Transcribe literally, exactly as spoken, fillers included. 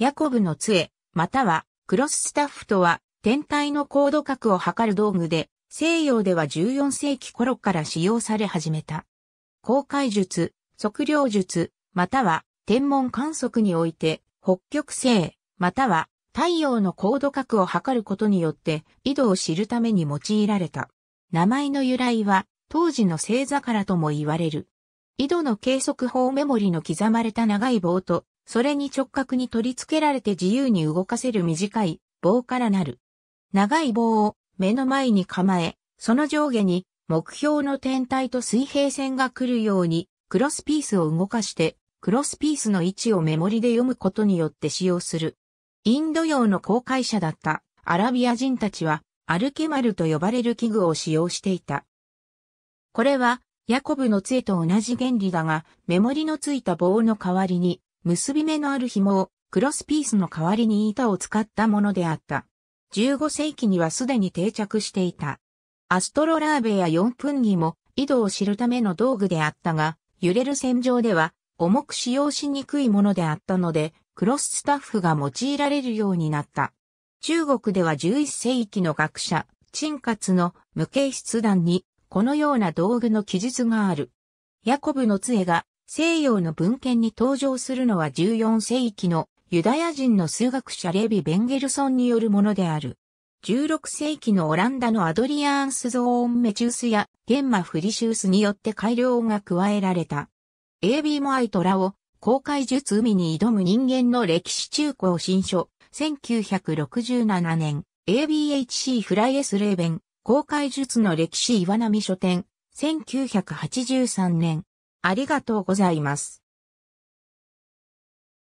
ヤコブの杖、またはクロススタッフとは、天体の高度角を測る道具で、西洋ではじゅうよんせいき頃から使用され始めた。航海術、測量術、または天文観測において、北極星、または太陽の高度角を測ることによって、緯度を知るために用いられた。名前の由来は、当時の星座からとも言われる。緯度の計測法メモリの刻まれた長い棒と、それに直角に取り付けられて自由に動かせる短い棒からなる。長い棒を目の前に構え、その上下に目標の天体と水平線が来るようにクロスピースを動かして、クロスピースの位置をメモリで読むことによって使用する。インド洋の航海者だったアラビア人たちはアルケマルと呼ばれる器具を使用していた。これはヤコブの杖と同じ原理だが、メモリのついた棒の代わりに、結び目のある紐を、クロスピースの代わりに板を使ったものであった。じゅうごせいきにはすでに定着していた。アストロラーベやよんぷんぎも、緯度を知るための道具であったが、揺れる線上では、重く使用しにくいものであったので、クロススタッフが用いられるようになった。中国ではじゅういっせいきの学者、陳括の無形筆談に、このような道具の記述がある。ヤコブの杖が西洋の文献に登場するのはじゅうよんせいきのユダヤ人の数学者レヴィ・ベンゲルソンによるものである。じゅうろくせいきのオランダのアドリアーンス・ゾーン・メチュースやゲンマ・フリシュースによって改良が加えられた。エービー モアイトラを航海術海に挑む人間の歴史中古新書せんきゅうひゃくろくじゅうななねん エービーエイチシー フライエスレーベン航海術の歴史岩波書店、せんきゅうひゃくはちじゅうさんねん。ありがとうございます。